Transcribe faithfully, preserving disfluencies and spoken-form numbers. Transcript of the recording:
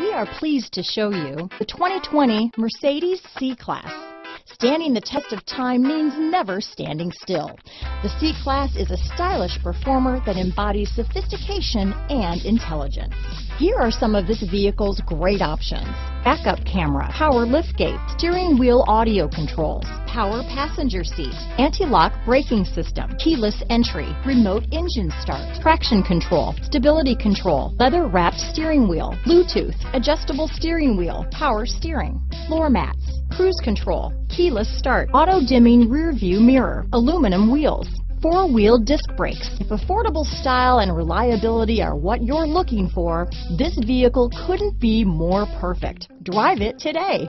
We are pleased to show you the twenty twenty Mercedes C-Class. Standing the test of time means never standing still. The C-Class is a stylish performer that embodies sophistication and intelligence. Here are some of this vehicle's great options: backup camera, power liftgate, steering wheel audio controls, power passenger seat, anti-lock braking system, keyless entry, remote engine start, traction control, stability control, leather-wrapped steering wheel, Bluetooth, adjustable steering wheel, power steering, floor mats, cruise control, keyless start, auto-dimming rear-view mirror, aluminum wheels, four-wheel disc brakes. If affordable style and reliability are what you're looking for, this vehicle couldn't be more perfect. Drive it today.